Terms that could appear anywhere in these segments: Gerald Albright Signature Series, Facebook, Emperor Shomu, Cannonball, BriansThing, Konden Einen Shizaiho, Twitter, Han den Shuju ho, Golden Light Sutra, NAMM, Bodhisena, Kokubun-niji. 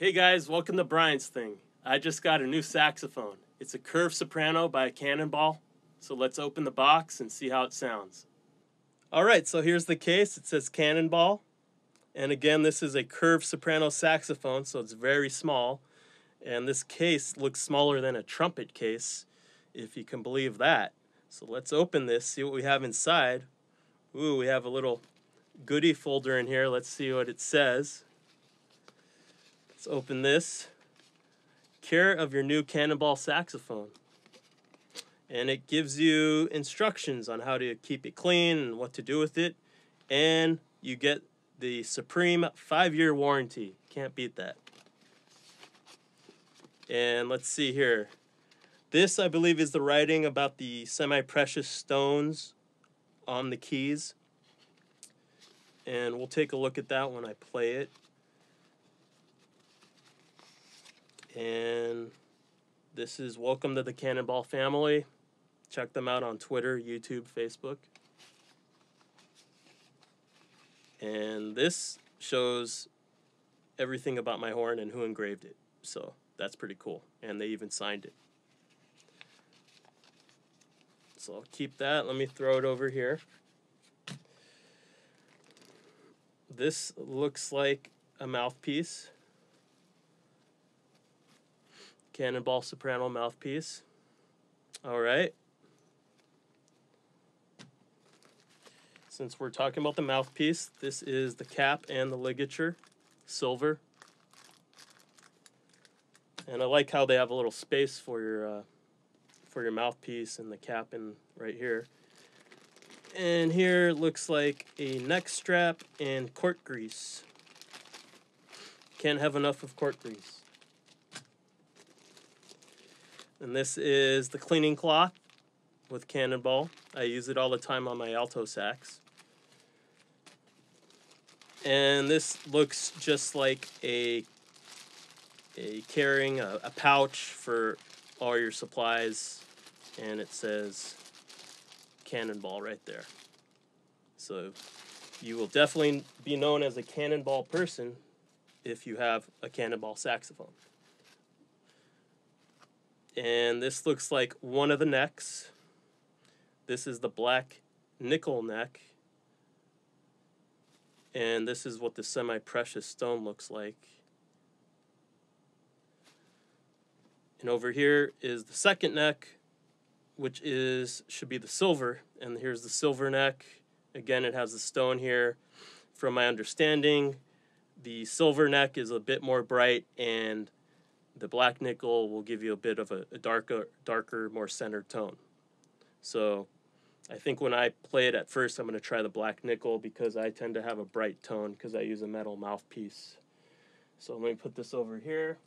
Hey guys, welcome to Brian's Thing. I just got a new saxophone. It's a curved soprano by Cannonball. So let's open the box and see how it sounds. All right, so here's the case. It says Cannonball. And again, this is a curved soprano saxophone, so it's very small. And this case looks smaller than a trumpet case, if you can believe that. So let's open this, see what we have inside. Ooh, we have a little goodie folder in here. Let's see what it says. Let's open this. Care of your new Cannonball saxophone. And it gives you instructions on how to keep it clean and what to do with it. And you get the supreme 5-year warranty. Can't beat that. And let's see here. This, I believe, is the writing about the semi-precious stones on the keys. And we'll take a look at that when I play it. And this is Welcome to the Cannonball Family. Check them out on Twitter, YouTube, Facebook. And this shows everything about my horn and who engraved it. So that's pretty cool. And they even signed it. So I'll keep that. Let me throw it over here. This looks like a mouthpiece. Cannonball soprano mouthpiece. All right. Since we're talking about the mouthpiece, this is the cap and the ligature, silver. And I like how they have a little space for your mouthpiece and the cap in right here. And here looks like a neck strap and cork grease. Can't have enough of cork grease. And this is the cleaning cloth with Cannonball. I use it all the time on my alto sax. And this looks just like carrying a pouch for all your supplies. And it says Cannonball right there. So you will definitely be known as a Cannonball person if you have a Cannonball saxophone. And this looks like one of the necks. This is the black nickel neck. And this is what the semi-precious stone looks like. And over here is the second neck, which should be the silver. And here's the silver neck. Again, it has the stone here. From my understanding, the silver neck is a bit more bright, and the black nickel will give you a bit of a darker, more centered tone. So I think when I play it at first, I'm going to try the black nickel because I tend to have a bright tone because I use a metal mouthpiece. So let me put this over here.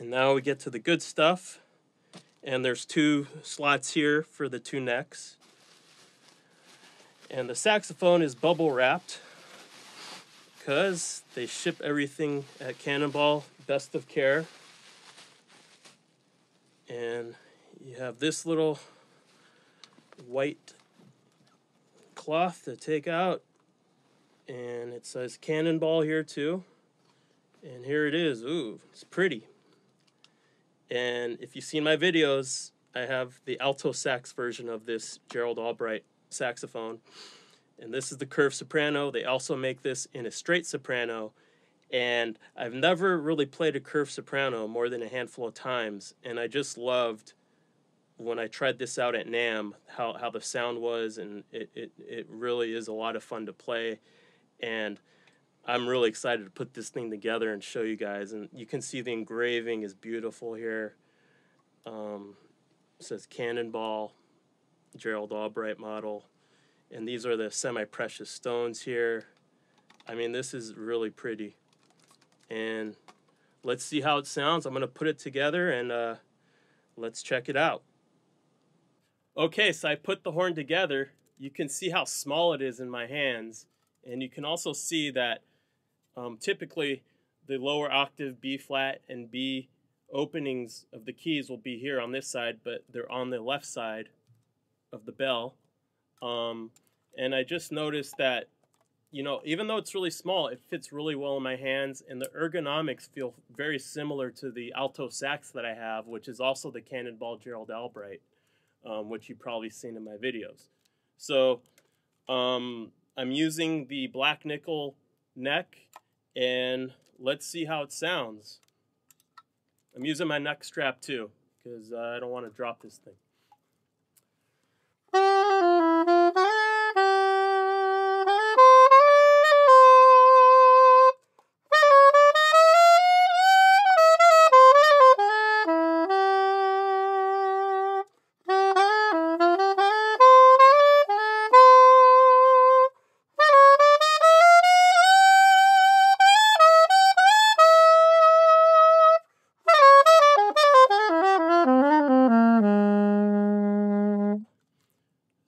And now we get to the good stuff. And there's two slots here for the two necks. And the saxophone is bubble wrapped, because they ship everything at Cannonball, best of care. And you have this little white cloth to take out. And it says Cannonball here too. And here it is. Ooh, it's pretty. And if you've seen my videos, I have the alto sax version of this Gerald Albright saxophone. And this is the curved soprano. They also make this in a straight soprano. And I've never really played a curved soprano more than a handful of times. And I just loved when I tried this out at NAMM, how the sound was. And it really is a lot of fun to play. And I'm really excited to put this thing together and show you guys. And you can see the engraving is beautiful here. It says Cannonball, Gerald Albright model. And these are the semi-precious stones here. I mean, this is really pretty. And let's see how it sounds. I'm going to put it together and let's check it out. Okay, so I put the horn together. You can see how small it is in my hands. And you can also see that typically the lower octave B flat and B openings of the keys will be here on this side, but they're on the left side of the bell. And I just noticed that you know, even though it's really small, it fits really well in my hands, and the ergonomics feel very similar to the alto sax that I have, which is also the Cannonball Gerald Albright, which you've probably seen in my videos. So I'm using the black nickel neck, and let's see how it sounds. I'm using my neck strap too, because I don't want to drop this thing.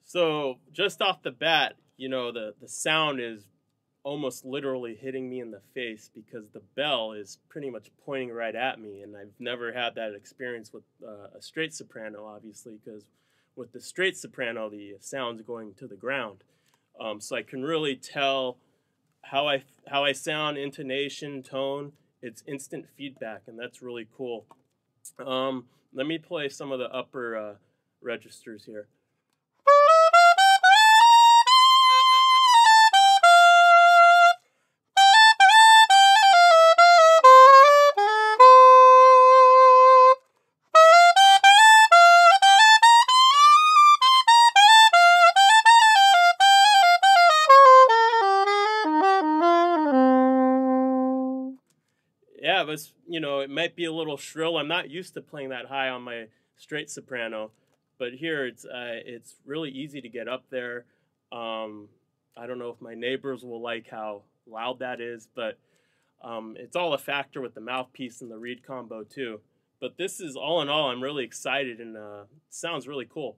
So just off the bat, you know, the sound is almost literally hitting me in the face because the bell is pretty much pointing right at me, and I've never had that experience with a straight soprano, obviously, because with the straight soprano, the sound's going to the ground. So I can really tell how I sound, intonation, tone. It's instant feedback, and that's really cool. Let me play some of the upper registers here. Yeah, it was, you know, it might be a little shrill. I'm not used to playing that high on my straight soprano, but here it's really easy to get up there. I don't know if my neighbors will like how loud that is, but it's all a factor with the mouthpiece and the reed combo too. But this is, all in all, I'm really excited, and sounds really cool.